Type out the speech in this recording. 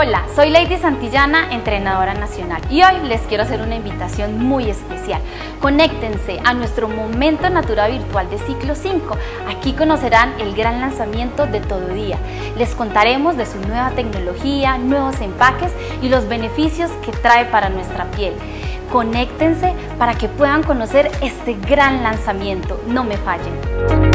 Hola, soy Lady Santillana, entrenadora nacional, y hoy les quiero hacer una invitación muy especial. Conéctense a nuestro Momento Natura Virtual de Ciclo 5. Aquí conocerán el gran lanzamiento de Tododia. Les contaremos de su nueva tecnología, nuevos empaques y los beneficios que trae para nuestra piel. Conéctense para que puedan conocer este gran lanzamiento. No me fallen.